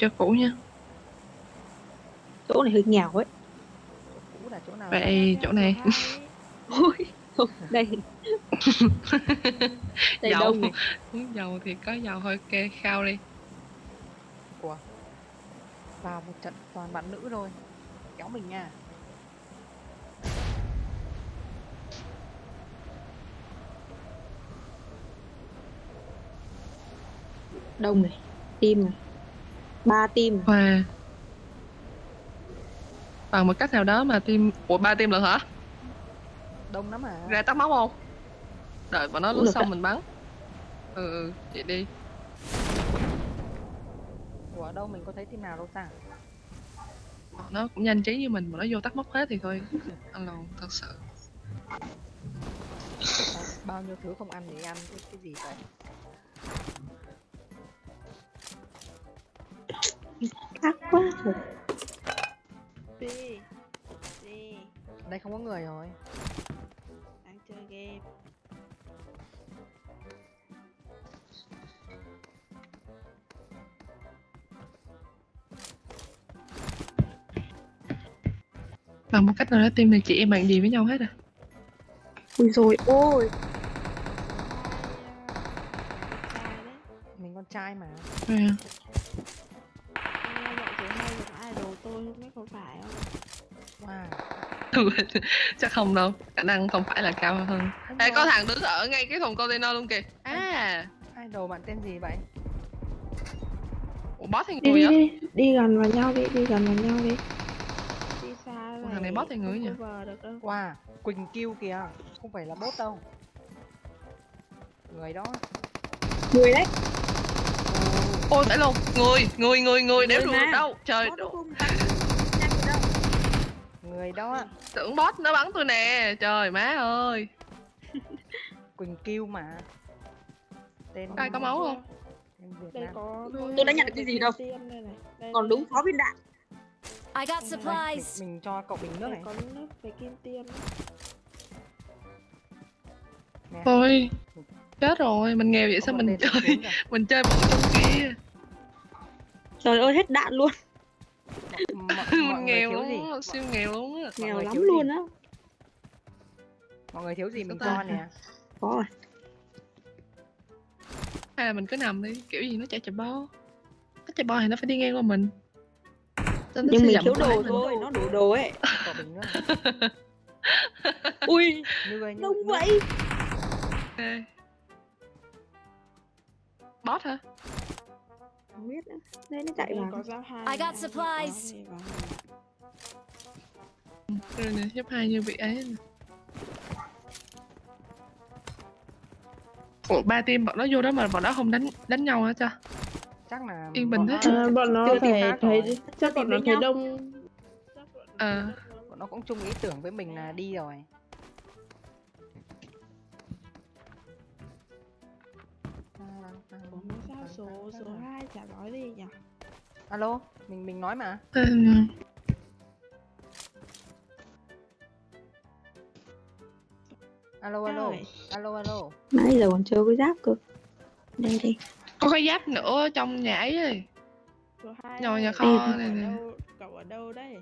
cho cũ nha. Chỗ này hơi nghèo ấy. Chỗ là chỗ nào? Vậy chỗ này. Ôi, đây. Đây dầu, đông này. Muốn dầu thì có dầu thôi, kê khao đi. Ủa? Vào một trận toàn bạn nữ rồi. Kéo mình nha. Đông này, tim này, 3 tim. Wow. Bằng một cách nào đó mà tim... Ủa 3 tim lận hả? Đông lắm à. Ra tắt máu không? Đợi bọn nó lúc xong đấy. Mình bắn. Ừ, chị đi. Ủa ở đâu mình có thấy tim nào đâu ta? Nó cũng nhanh trí như mình mà nó vô tắt móc hết thì thôi. Ăn lồn, thật sự. Bao nhiêu thứ không ăn để ăn cái gì vậy? Ác quá rồi. Đi. Đi. Đây không có người rồi. Đang chơi game. Bằng một cách nào đó team này chị em bạn gì với nhau hết à? Ui rồi ôi. Mình con trai mà. Yeah. Chắc không đâu, khả năng không phải là cao hơn. Ê, có thằng đứng ở ngay cái thùng container luôn kìa. À, idol bạn tên gì vậy? Ủa, boss thành người á? Đi gần vào nhau đi, đi gần vào nhau đi. Đi xa rồi. Thằng này boss thành người nhỉ? Wow, Quỳnh Kiêu kìa, không phải là boss đâu. Người đó. Người đấy. Ôi phải luôn, người đéo được đâu. Trời đâu. Người đó tưởng boss nó bắn tôi nè, trời má ơi. Quỳnh Kiêu mà tên ai có máu không? Đây có... Tôi đã nhận được cái gì đâu đây này. Đây còn đúng 6 viên đạn. I got supplies. Mình cho cậu bình nước này. Có nước về kim tiêm. Thôi chết rồi, mình nghèo vậy. Không sao mình chơi mình chơi bọn trong kia. Trời ơi hết đạn luôn. Mọi nghèo lắm, siêu nghèo lắm á. Nghèo lắm luôn á. Mọi người thiếu gì mình cho nè. Có rồi. Hay là mình cứ nằm đi, kiểu gì nó chạy chạy bo. Nó chạy bo thì nó phải đi ngang qua mình. Nhưng mình thiếu đồ thôi, nó đủ đồ ấy. Ui, đông vậy. Boss hả? Không biết nữa. Đây nó chạy vào. I got supplies. Rồi này, giúp 2 như vị ấy. Ủa 3 team bọn nó vô đó mà bọn nó không đánh nhau hả cha? Chắc là yên bình hết. Bọn nó thấy chắc bọn nó thấy đông. À. Bọn nó cũng chung ý tưởng với mình là đi rồi. Số 2 chả nói gì nhỉ? Alo, mình nói mà. Alo alo, alo alo. Nãy giờ còn chưa có giáp cơ. Đây đi. Có cái giáp nữa trong nhà ấy rồi. Nhỏ nhà kho này nè. Cậu ở đâu đấy?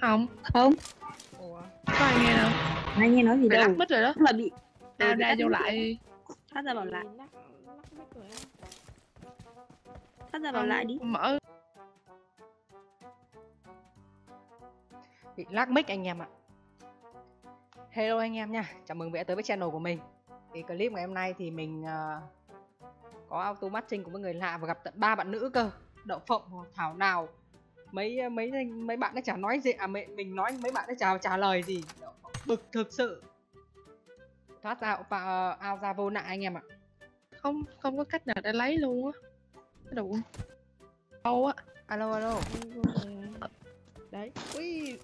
Không, không. Ủa, có ai nghe đâu? Ai nghe nói gì đâu? Lắc mít rồi đó. Là bị à, ra vô lại. Thoát ra bảo lại. Thoát ra bảo lại đi. Mở. Bị lắc mic anh em ạ. Hello anh em nha. Chào mừng về tới với channel của mình. Cái clip ngày hôm nay thì mình có auto matching của một người lạ và gặp tận 3 bạn nữ cơ. Đậu Phộng, thảo nào mấy bạn nó chả nói gì à, mình nói mấy bạn nó chả trả lời gì. Bực thực sự. Thoát ra ao ra vô nại anh em ạ. Không có cách nào để lấy luôn á. Đủ. Đâu á. Alo alo. Đấy. Ui.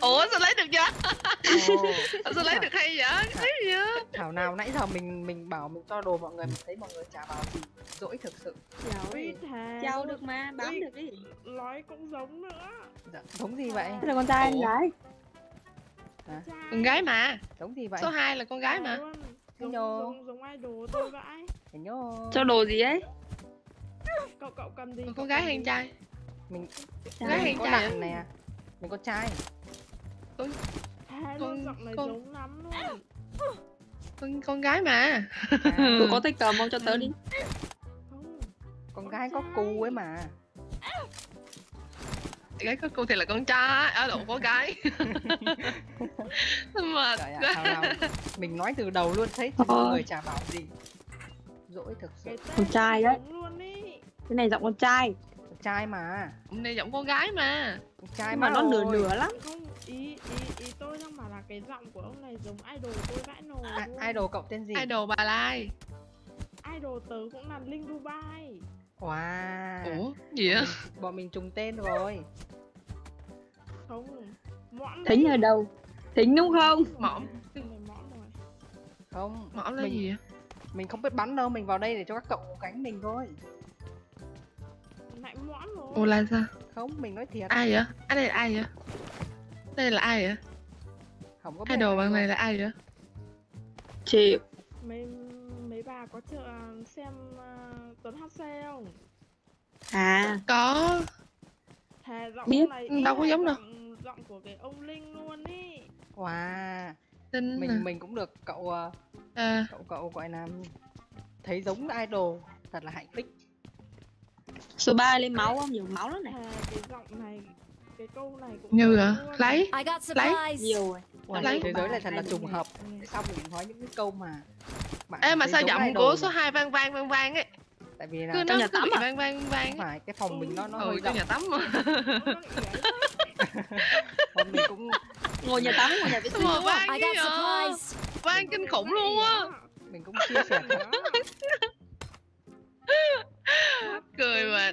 Ủa sao lấy được vậy? Sao lấy được hay vậy? Cái gì vậy? Thảo nào nãy giờ mình bảo mình cho đồ mọi người, mình thấy mọi người chả bảo gì. Dỗi thực sự. Chào được mà, bám được đi. Nói cũng giống nữa. Giống gì vậy? Là con trai anh gái. Con gái mà. Giống gì vậy? Số 2 là con gái mà. Giống idol tôi vãi. Cho đồ gì ấy? Cậu cầm gì? Con gái hành trai. Mình con gái hành trai nè. Mình con trai. Giống lắm luôn. Con gái mà. Tụi có tay cầm không cho tớ đi. Con gái có cu ấy mà. Gái có cu thì là con trai, à lộn có gái. Mệt. Mình nói từ đầu luôn thấy người chả bảo gì. Dỗi thực sự. Con trai đấy. Cái này giọng con trai. Con trai mà. Hôm nay giọng con gái mà. Con trai mà nó nửa nửa lắm. Không, ý tôi đang bảo là cái giọng của ông này giống idol tôi vãi nồi. Idol cậu tên gì? Idol Bà Lai. Idol tớ cũng là Linh Dubai. Wow. Ủa? Gì á? Bọn mình trùng tên rồi. Không. Mõm. Thính ở đâu? Thính đúng không? Mõm. Không. Mõm là gì á? Mình không biết bắn đâu, mình vào đây để cho các cậu cánh mình thôi. Lại mõm rồi. Ủa là sao? Không, mình nói thiệt. Ai vậy? À, đây là ai vậy? Đây là ai vậy? Không có biết. Idol bằng này là ai vậy? Chịu. Mấy bà có xem Tuấn HC không? À có. Thề giọng biết, này đâu có giống đâu. Giọng của cái ông Linh luôn ý. Wow. Tinh mình cũng được cậu cậu gọi là thấy giống idol, thật là hạnh phúc. Số 3 lên máu không? Nhiều máu lắm này. Thề, cái giọng này, cái câu này cũng như rồi. Lấy nhiều rồi. Lấy thế giới này thật là trùng hợp. Xong mình nói những cái câu mà ê mà sao giọng của số 2 vang ấy. Tại vì là trong nhà tắm à? Vang phải, cái phòng mình nó hơi trong nhà tắm mà. Phòng mình cũng ngồi nhà tắm, ngồi nhà vệ sinh luôn. Vang kinh khủng luôn á. Mình cũng chia sẻ đó. Cười mà.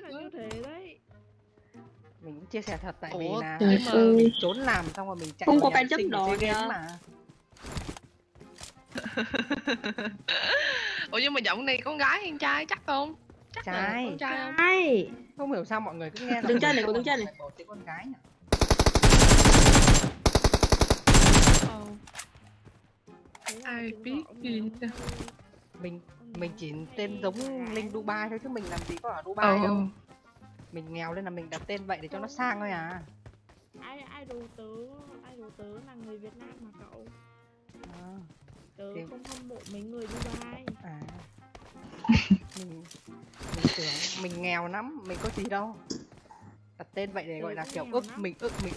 Mình cũng chia sẻ thật tại vì là mình trốn làm xong rồi mình chạy. Không có cái chấp đồ mà. Ủa nhưng mà giọng này con gái hay trai chắc không? Chắc trai. Con trai không? Trai. Không hiểu sao mọi người cứ nghe. Đứng trên này, đứng trên này. Con gái nhỉ? Ai biết gì nữa. Mình chỉ tên giống Linh Dubai thôi chứ mình làm gì có ở Dubai đâu. Mình nghèo nên là mình đặt tên vậy để cho nó sang thôi à. Idol tớ là người Việt Nam mà cậu. À. Tớ không hâm mộ mấy người Dubai. À. Mình tưởng mình nghèo lắm, mình có gì đâu. Đặt tên vậy để gọi là kiểu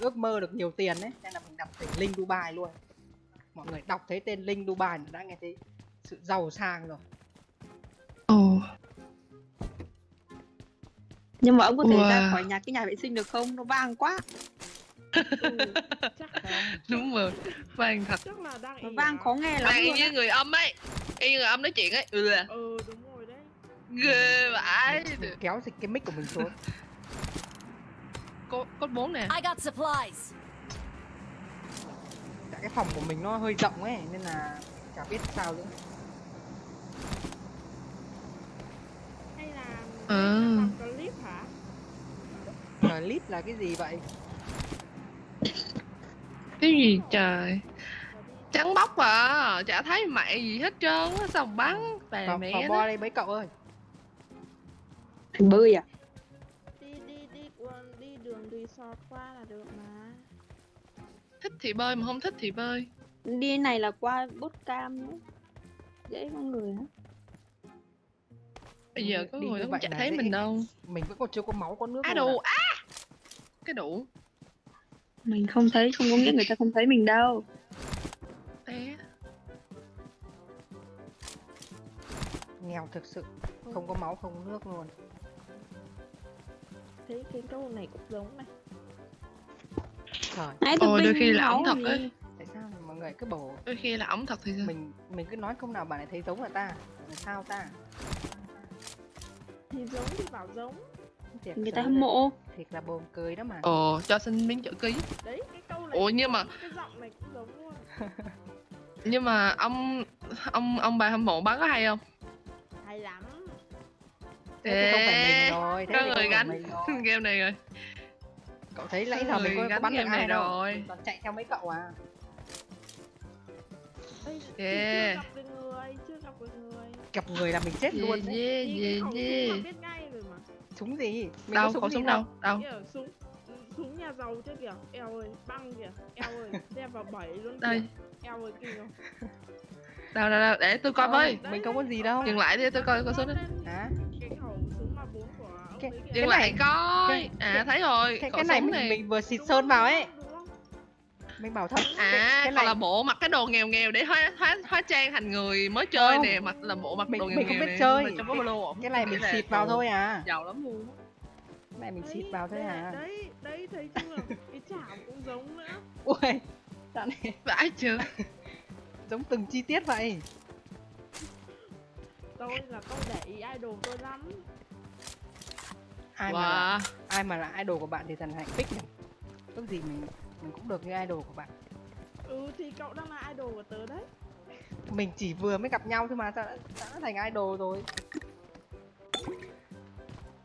ước mơ được nhiều tiền đấy, nên là mình đặt tên Linh Dubai luôn. Mọi người đọc thấy tên Linh Dubai đã nghe thấy sự giàu sang rồi. Ồ. Nhưng mà ông có thể ra khỏi cái nhà vệ sinh được không? Nó vang quá. Chắc là... Đúng rồi, vang thật. Chắc là đang vang khó nghe lắm. Vang như người âm ấy, y như người âm nói chuyện ấy. Ừ đúng rồi đấy. Ghê vãi. Kéo dịch cái mic của mình xuống. Cốt 4 nè. Tại cái phòng của mình nó hơi rộng ấy nên là chả biết sao nữa. Hay là clip hả? Clip là cái gì vậy? Cái gì trời, trắng bóc à, chả thấy mẹ gì hết trơn á, sao bắn về mẹ nó. Đây mấy cậu ơi. Thằng bơi à? Đi đường resort qua là được mà. Thích thì bơi mà không thích thì bơi. Đi này là qua bốt cam nữa. Dễ con người hả? Bây giờ có người nó cũng chả thấy mình đâu. Mình vẫn còn chưa có máu có nước. À đủ, á cái đủ. Mình không thấy, không có nghĩa người ta không thấy mình đâu. Té. Nghèo thực sự, không có máu, không có nước luôn. Thấy cái câu này cũng giống này. Trời. Ôi đôi khi là ổng thật ấy. Tại sao mọi người cứ bảo đôi khi là ổng thật thì sao? Mình cứ nói không nào bạn lại thấy giống là ta. Là sao ta? Thì giống thì bảo giống. Người ta hâm mộ. Thiệt là buồn cười đó mà. Ồ, cho xin miếng chữ ký. Đấy, cái câu này. Ủa nhưng mà cái giọng này cũng giống luôn. Nhưng mà ông bà hâm mộ bắn có hay không? Hay lắm. Thế không phải mình rồi, thế có người gánh game này rồi. Cậu thấy nãy giờ mình có bắn được ai đâu. Còn chạy theo mấy cậu à. Chưa gặp được người, gặp người là mình chết luôn đấy. Gì biết ngay rồi mà. Súng gì? Mình đâu có súng đâu. Đâu? Súng nhà giàu chứ kìa. Eo ơi, băng kìa. Eo ơi, đem vào 7 luôn kìa. Đây. Eo ơi kìa. Đâu đâu đâu, để tôi coi với. Mình không có gì đâu. Dừng lại đi, tôi coi con súng đấy. Hả? Cái khẩu súng mà 4 của ông ấy kìa. Dừng lại coi. À thấy rồi. Cái này mình vừa xịt sơn vào ấy. Mình bảo thật. À, cái này là bộ mặc cái đồ nghèo nghèo để hóa trang thành người mới chơi nè, mặc là bộ mặc đồ nghèo nghèo. Mình không biết chơi. Cái này mình xịt vào thôi à. Giàu lắm luôn. Cái này mình xịt vào thôi à. Đấy, đấy thấy chưa? Cái chảo cũng giống nữa. Ui. Dạo này vãi chưa? Giống từng chi tiết vậy. Tôi là tôi để ý idol tôi lắm. Ai mà là idol của bạn thì thần hạnh pick này. Tốt gì mình cũng được như idol của bạn. Ừ thì cậu đang là idol của tớ đấy. Mình chỉ vừa mới gặp nhau thôi mà sao đã thành idol rồi.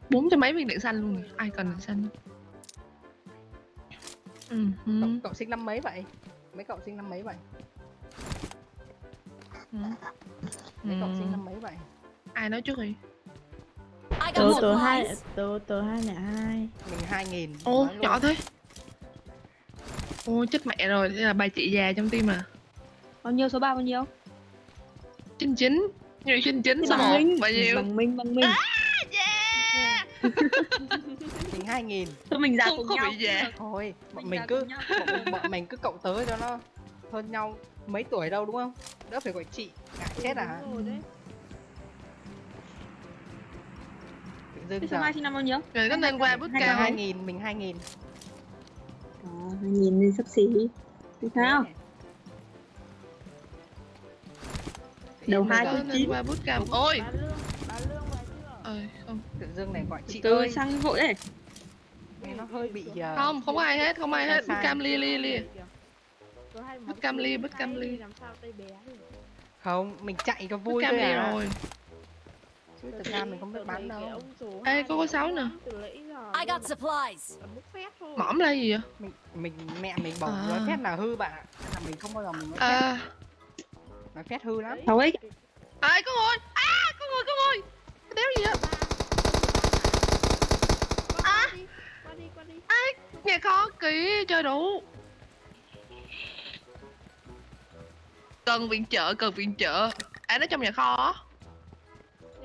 400 mấy mình định săn luôn này. Ai cần định săn. Cậu sinh năm mấy vậy? Mấy cậu sinh năm mấy vậy? Mấy cậu sinh năm mấy vậy? Ai nói trước đi? Tớ 2002. Mình 2000. Ô nhỏ thế. Ô chết mẹ rồi, thế là bà chị già trong tim à. Bao nhiêu số 3 bao nhiêu? 99. Nhiều 99 số 1 bao nhiêu? Bằng Minh. À, yeah. Mình 2000. Tụi mình già cùng nhau. Thôi, bọn mình cứ cộng tới cho nó hơn nhau mấy tuổi đâu đúng không? Đỡ phải gọi chị, ngại chết à. Cái số 2 sinh năm bao nhiêu? Rồi có nên qua bước cao. 2000, mình 2000. Nhìn lên sắp xỉ thì sao? Đầu 2 qua bút cam. Ôi! Không, Tự Dương này gọi chị ơi. Sang vội đấy. Nó hơi bị không ai hết, không ai hết. Bút cam lia. Bút cam ly. Làm sao tay bé rồi. Không, mình chạy cho vui thôi à. Rồi. Chứ thật ra mình không được bán đâu. Ê, có 6 nè. I got supplies. Mõm là gì vậy? Mẹ mình bỏ nói phép là hư bạn ạ. Nên là mình không bao giờ mình nói phép. Nói phép hư lắm. Thôi ấy. Ê, con ơi. À, con ơi. Cái đéo gì vậy? À. Qua đi. Ê, nghe khó kỹ chơi đủ. Cần viện trợ. À, nó trong nhà kho.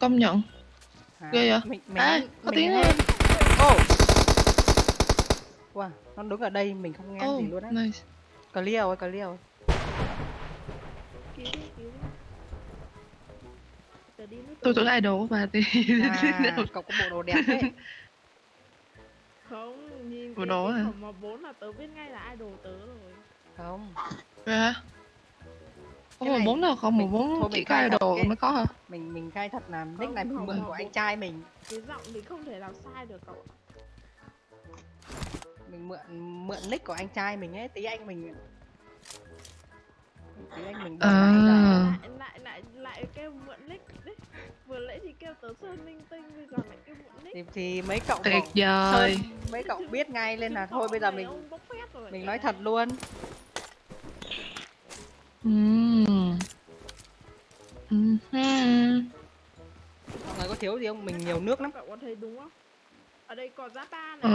Công nhận. Ghê vậy? Có tiếng hơn. Wow, nó đứng ở đây mình không nghe gì luôn á. Nice. Clear rồi. Tôi tưởng idol của bà tí. À, cậu có bộ đồ đẹp đấy. Không, nhìn cái phòng mà 4 là tớ biết ngay là idol tớ rồi. Không. Vậy hả? Có 14 đâu, không 14 chỉ có idol mới có hả? Mình khai thật là nick này mình mượn của anh trai mình. Cái giọng mình không thể làm sai được cậu. Mình mượn nick của anh trai mình ấy, tí anh mình lại kêu mượn nick đấy. Vừa nãy thì kêu tớ Sơn Minh Tinh, bây giờ lại kêu mượn nick. Thì mấy cậu biết ngay nên là thôi bây giờ mình nói thật luôn. Mọi người có thiếu gì không? Mình nhiều nước lắm. Cậu có thấy đúng không? Ở đây có giá ta này.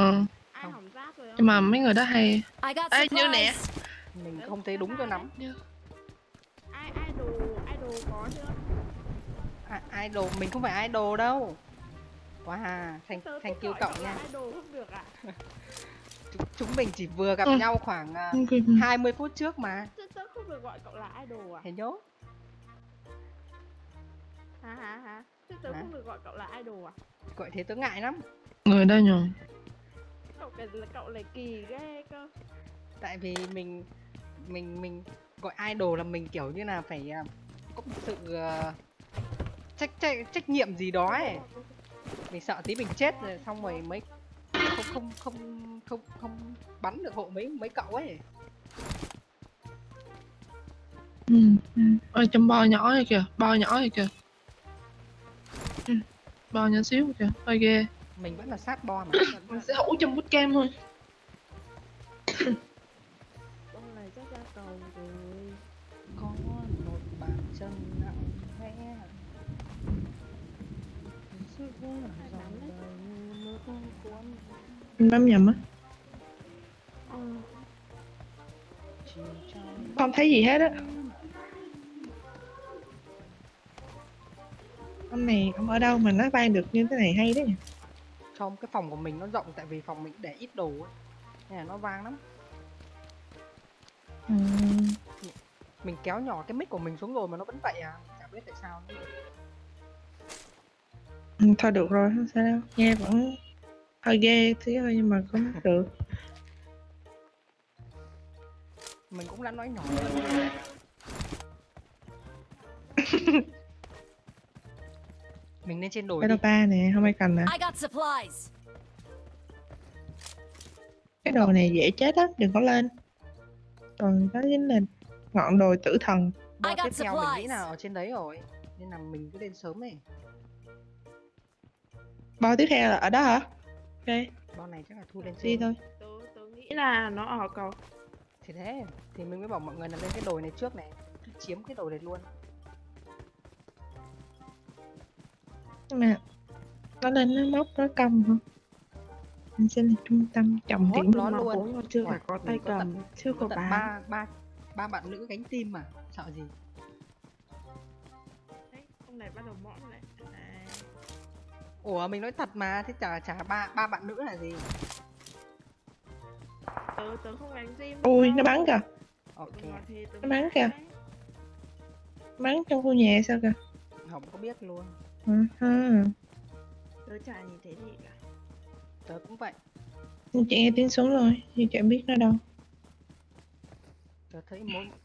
Ai hỏng giá rồi không? Nhưng mà mấy người đó hay. Ê, như nè. Mình không thấy đúng cho lắm. Idol có chưa? À, idol, mình không phải idol đâu. Wow, thank you cậu nha. Idol không được ạ. Chúng mình chỉ vừa gặp nhau khoảng 20 phút trước mà. Tớ không được gọi cậu là idol à? Thế nhốt. Hả? Chứ tớ không được gọi cậu là idol à? Gọi thế tớ ngại lắm. Người đây nhờ. Cậu lại kỳ ghê cơ. Tại vì mình mình gọi idol là mình kiểu như là phải có một sự trách nhiệm gì đó ấy. Mình sợ tí mình chết rồi xong rồi mấy không bắn được hộ mấy cậu ấy. Ở trong bo nhỏ này kìa, bo nhỏ này kìa. Bo nhỏ xíu kìa, hơi ghê. Mình vẫn là sát bo mà. Mình sẽ hủ trong bootcamp thôi. Con này chắc ra cầu rồi. Có một bàn chân nặng khẽ. Mình bấm nhầm á. Không thấy gì hết á. Ông này, ông ở đâu mà nó bay được như thế này hay đấy nhỉ? Không, cái phòng của mình nó rộng tại vì phòng mình để ít đồ á. Nè, nó vang lắm. Mình kéo nhỏ cái mic của mình xuống rồi mà nó vẫn vậy à? Chả biết tại sao nữa. Thôi được rồi, không sao đâu. Nghe vẫn hơi ghê thế thôi nhưng mà cũng được. Mình cũng đã nói nhỏ rồi. Mình lên trên đồi đi. Cái đồ 3 nè, không ai cần nè. Cái đồ này dễ chết á, đừng có lên. Còn đó chính là ngọn đồi tử thần. Đồ tiếp theo mình nghĩ là ở trên đấy rồi. Nên là mình cứ lên sớm này. Bo tiếp theo là ở đó hả? Ok. Bo này chắc là thu lên trên. Đi thôi. Tôi nghĩ là nó ở cầu. Thì thế, thì mình mới bảo mọi người là lên cái đồi này trước này. Cứ chiếm cái đồi này luôn. Nhưng mà nó lên nó móc nó cầm hả? Mình sẽ là trung tâm trọng điểm nó luôn. Nó chưa phải có tay cầm, chưa có bán. Ba bạn nữ gánh tim mà, sợ gì? Đấy, ông này bắt đầu mõm đấy. Ủa mình nói thật mà, thế chả ba bạn nữ là gì? Tớ không đánh gym. Ui, nó bắn kìa. Ok. Nó bắn kìa. Bắn trong khu nhà sao kìa? Không có biết luôn. Tớ chả nhìn thấy gì cả. Tớ cũng vậy. Chị nghe tiếng súng rồi, nhưng chẳng biết nó đâu.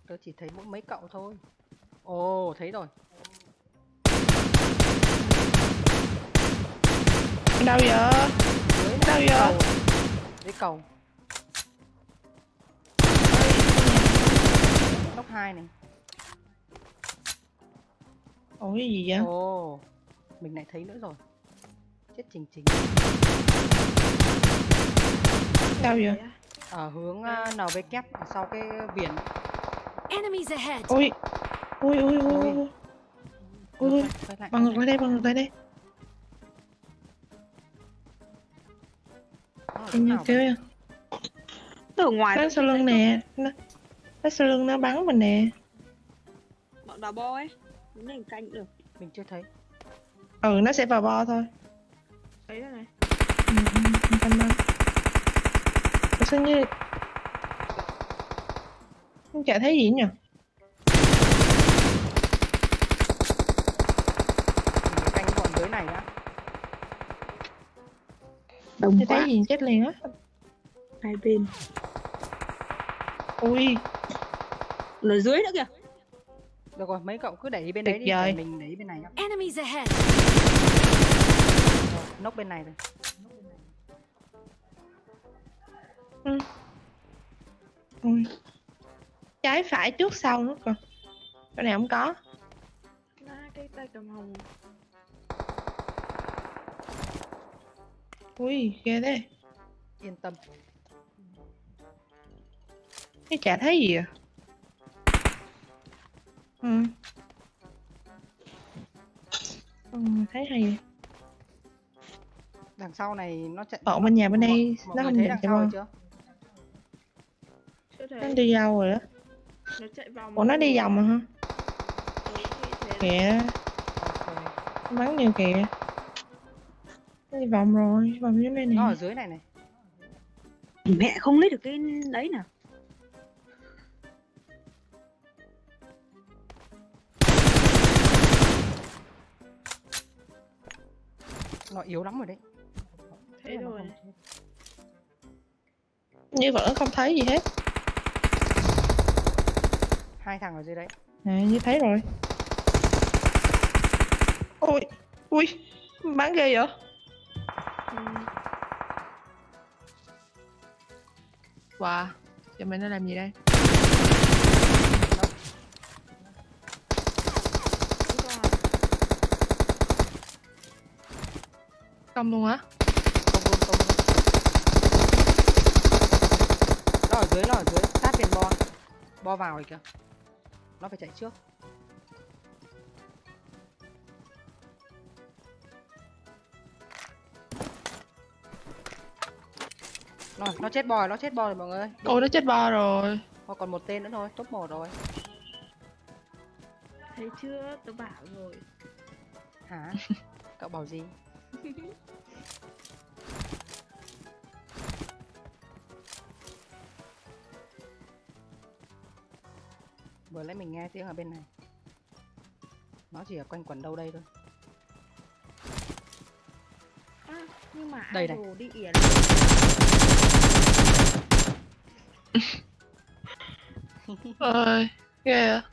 Tớ chỉ thấy mỗi mấy cậu thôi. Ồ, thấy rồi. Đâu giờ? Đâu giờ? Dưới cầu. Lốc 2 này. Ôi cái gì vậy? Ồ, mình lại thấy nữa rồi. Chết Trình. Đâu vậy? Ở hướng NW ở sau cái biển. Ôi. Ôi. Bằng ngược lại đây, Em như thế à? Từ ngoài nó sau lưng nè, nó sau lưng nó bắn mình nè. Bọn vào bo ấy, mình nên canh được. Mình chưa thấy. Ừ, nó sẽ vào bo thôi. Thấy rồi này. Mình canh nó. Nó sẽ như không chả thấy gì nhỉ? Mình canh bọn dưới này á. Đồng quá. Thấy gì chết liền á. Hai bên. Ui. Nó dưới nữa kìa. Được rồi, mấy cậu cứ đẩy bên đấy đi, rồi mình đẩy bên này nhá. Nóc bên này rồi. Ui. Trái phải trước sau nữa kìa. Cái này không có. Cái tay cầm hồng. Ui, ghê thế. Yên tâm. Cái chả thấy gì à? Thấy hay vậy. Đằng sau này nó chạy. Ở bên nhà bên đây nó không thấy đằng sau chưa? Nó đi đâu rồi đó? Nó chạy vào. Ủa nó đi vòng rồi hả? Kìa. Bắn nhiều kìa. Đi vòng rồi, vòng dưới đây này. Nó ở dưới này này. Mẹ không lấy được cái đấy nè. Nó yếu lắm rồi đấy. Thế rồi. Như vẫn không thấy gì hết. Hai thằng ở dưới đấy. Này, như thấy rồi. Ôi, ui, bắn ghê vậy? Wow, giờ mình nó làm gì đây? Xong luôn hả? Không. Nó ở dưới, sát bên bo vào rồi kìa. Nó phải chạy trước. Nó chết bo rồi, mọi người. Ôi nó chết bo rồi. Thôi còn một tên nữa thôi, top 1 rồi. Thấy chưa, tôi bảo rồi. Hả? Cậu bảo gì? Vừa nãy mình nghe tiếng ở bên này. Nó chỉ ở quanh quẩn đâu đây thôi. À, nhưng mà đây này. Đi ỉa. Ơi, yeah.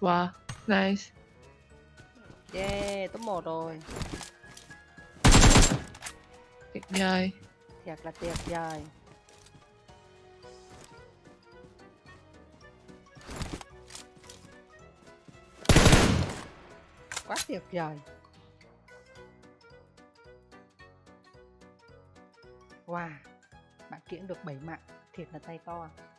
Wow, nice. Yeah, top 1 rồi. Tuyệt vời. Thiệt là tuyệt vời. Quá tuyệt vời. Wow, bạn kiếm được 7 mạng, thiệt là tay to.